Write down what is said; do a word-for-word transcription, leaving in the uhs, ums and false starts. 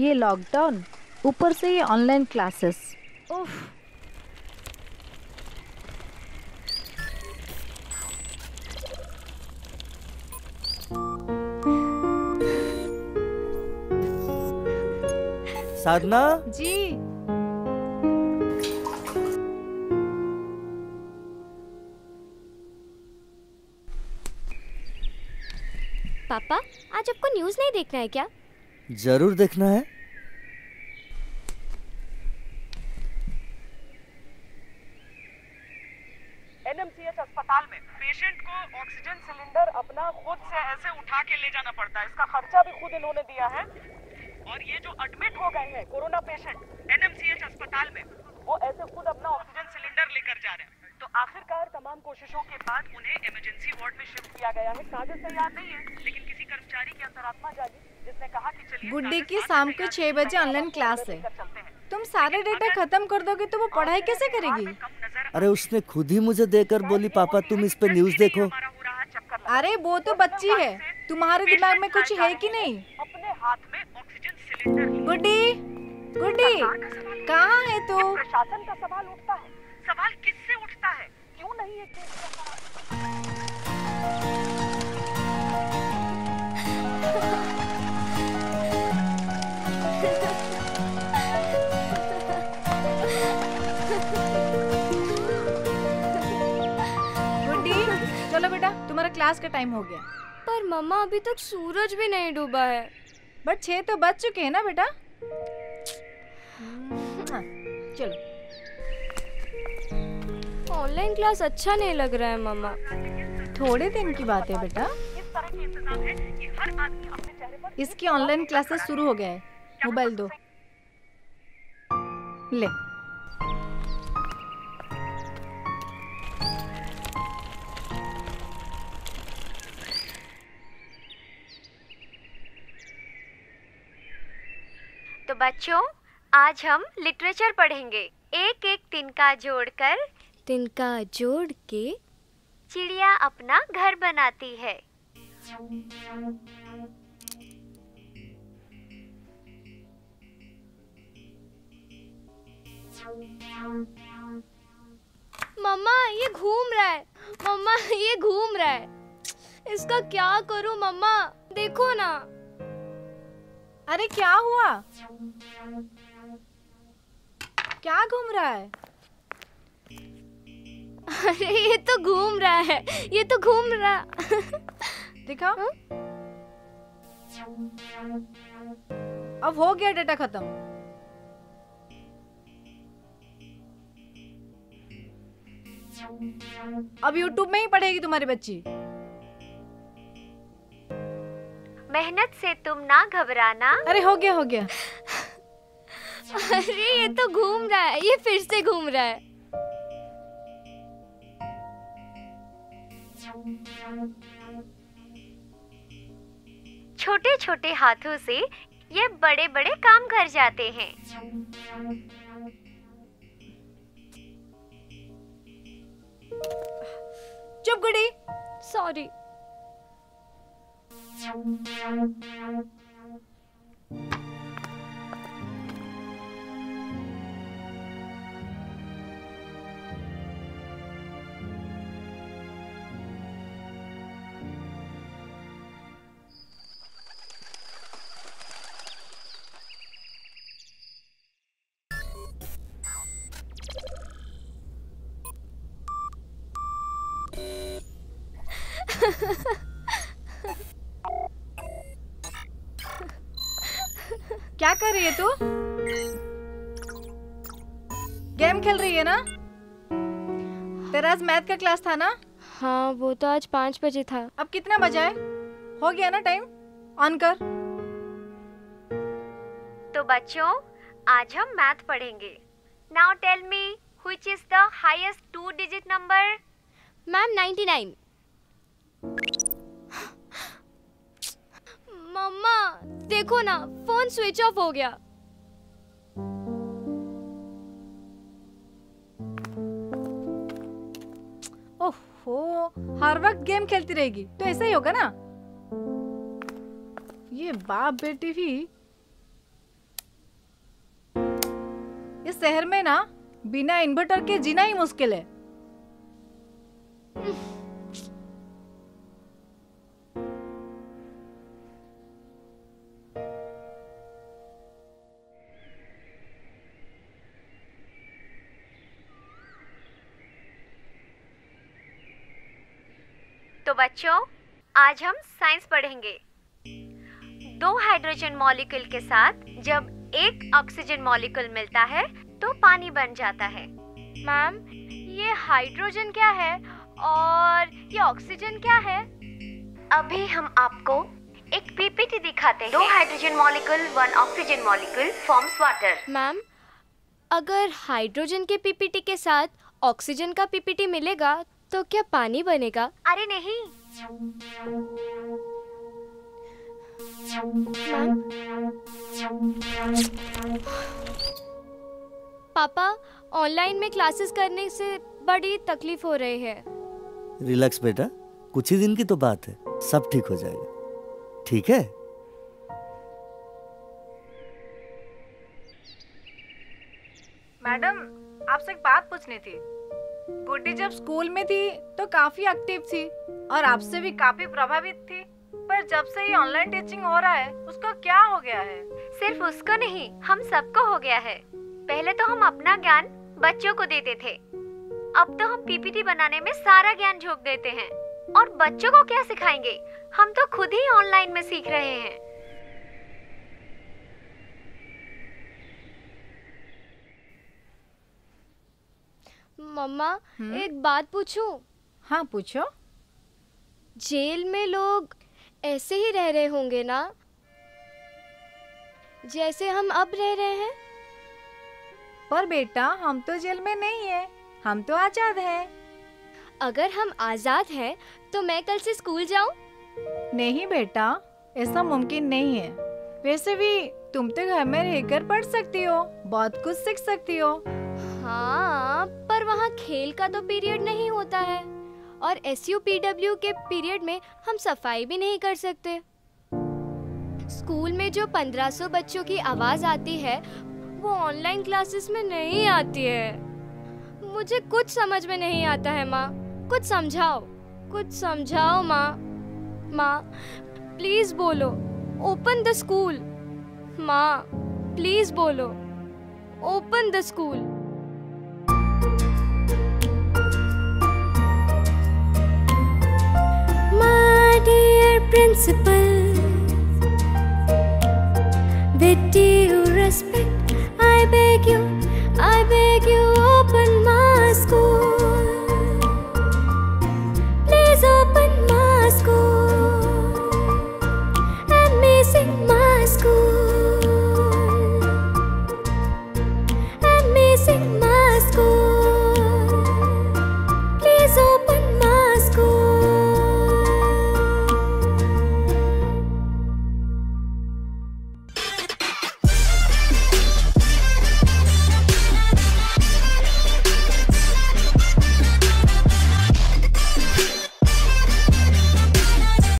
ये लॉकडाउन, ऊपर से ये ऑनलाइन क्लासेस। उफ। साधना जी, पापा आज आपको न्यूज़ नहीं देखना है क्या? जरूर देखना है। एन एम सी एच अस्पताल में पेशेंट को ऑक्सीजन सिलेंडर अपना खुद से ऐसे उठा के ले जाना पड़ता है। इसका खर्चा भी खुद इन्होंने दिया है। और ये जो एडमिट हो गए हैं corona patient N M C H अस्पताल में, वो ऐसे खुद अपना ऑक्सीजन सिलेंडर लेकर जा रहे हैं। तो आखिरकार तमाम कोशिशों के बाद उन्हें इमरजेंसी वार्ड में शिफ्ट किया गया है। साजिश तैयार नहीं है, लेकिन किसी कर्मचारी की अंतरात्मा जागी जिसने कहा कि चलिए गुड्डी की शाम को छह बजे ऑनलाइन क्लास है, तुम सारे डेटा खत्म कर दोगे तो वो पढ़ाई कैसे करेगी? अरे उसने खुद ही मुझे देकर बोली पापा तुम इस पे न्यूज़ देखो। अरे वो तो बच्ची है, तुम्हारे दिमाग में कुछ है कि नहीं? अपने हाथ में ऑक्सीजन सिलेंडर। गुड्डी, गुड्डी कहाँ है तू? तो? प्रशासन का सवाल उठता है। सवाल किससे उठता है? क्यों नहीं है? तुम्हारा क्लास का टाइम हो गया। पर मम्मा अभी तक सूरज भी नहीं डूबा है। बट छह तो बज चुके हैं ना बेटा। चलो। ऑनलाइन क्लास अच्छा नहीं लग रहा है मम्मा। थोड़े दिन की बात है बेटा। इसकी ऑनलाइन क्लासेस शुरू हो गए हैं। मोबाइल दो। ले। तो बच्चों आज हम लिटरेचर पढ़ेंगे। एक एक तिनका जोड़कर, तिनका जोड़ के चिड़िया अपना घर बनाती है। मम्मा ये घूम रहा है, मम्मा ये घूम रहा है, इसका क्या करूं मम्मा? देखो ना। अरे क्या हुआ? क्या घूम रहा है? अरे ये तो घूम रहा है, ये तो घूम रहा। दिखाओ। अब हो गया डेटा खत्म। अब यूट्यूब में ही पढ़ेगी तुम्हारी बच्ची। मेहनत से तुम ना घबराना। अरे हो गया हो गया। अरे ये तो घूम रहा है, ये फिर से घूम रहा है। छोटे छोटे हाथों से ये बड़े बड़े काम कर जाते हैं। चुप गुड़ी। सॉरी। क्या कर रही है तू? गेम खेल रही है ना? तेरा आज मैथ का क्लास था ना? हाँ वो तो आज पाँच बजे था। अब कितना बजा है? हो गया ना टाइम? ऑन कर। तो बच्चों आज हम मैथ पढ़ेंगे। Now tell me which is the highest two digit number? Ma'am ninety nine. मम्मा देखो ना फोन स्विच ऑफ हो गया। ओहो हर वक्त गेम खेलती रहेगी तो ऐसा ही होगा ना। ये बाप बेटी भी इस शहर में ना बिना इन्वर्टर के जीना ही मुश्किल है। तो बच्चों, आज हम साइंस पढ़ेंगे। दो हाइड्रोजन मॉलिक्यूल के साथ जब एक ऑक्सीजन मॉलिक्यूल मिलता है तो पानी बन जाता है। मैम, ये हाइड्रोजन क्या है और ये ऑक्सीजन क्या है? अभी हम आपको एक पीपीटी दिखाते हैं। दो hydrogen molecule, one oxygen molecule forms water. Ma'am, अगर हाइड्रोजन के पीपीटी के साथ ऑक्सीजन का पीपीटी मिलेगा तो क्या पानी बनेगा? अरे नहीं मैम। पापा, ऑनलाइन में क्लासेस करने से बड़ी तकलीफ हो रही है। रिलैक्स बेटा, कुछ ही दिन की तो बात है, सब ठीक हो जाएगा। ठीक है, मैडम आपसे एक बात पूछनी थी। गुड्डी जब स्कूल में थी तो काफी एक्टिव थी और आपसे भी काफी प्रभावित थी, पर जब से ये ऑनलाइन टीचिंग हो रहा है उसको क्या हो गया है? सिर्फ उसको नहीं, हम सबको हो गया है। पहले तो हम अपना ज्ञान बच्चों को देते थे, अब तो हम पीपीटी बनाने में सारा ज्ञान झोंक देते हैं। और बच्चों को क्या सिखाएंगे? हम तो खुद ही ऑनलाइन में सीख रहे हैं। मम्मा, एक बात पूछूं? हाँ पूछो। जेल में लोग ऐसे ही रह रहे होंगे ना, जैसे हम अब रह रहे हैं? पर बेटा, हम तो जेल में नहीं है, हम तो आजाद हैं। अगर हम आजाद हैं तो मैं कल से स्कूल जाऊं? नहीं बेटा, ऐसा मुमकिन नहीं है। वैसे भी तुम तो घर में रहकर पढ़ सकती हो, बहुत कुछ सीख सकती हो। हाँ, पर वहाँ खेल का तो पीरियड नहीं होता है और एसयू पीडब्ल्यू के पीरियड में हम सफाई भी नहीं कर सकते। स्कूल में जो पंद्रह सौ बच्चों की आवाज आती है वो ऑनलाइन क्लासेस में नहीं आती है। मुझे कुछ समझ में नहीं आता है माँ, कुछ समझाओ, कुछ समझाओ माँ। माँ प्लीज बोलो, ओपन द स्कूल। माँ प्लीज बोलो, open the school. Dear principal, with due respect, I beg you, I beg you.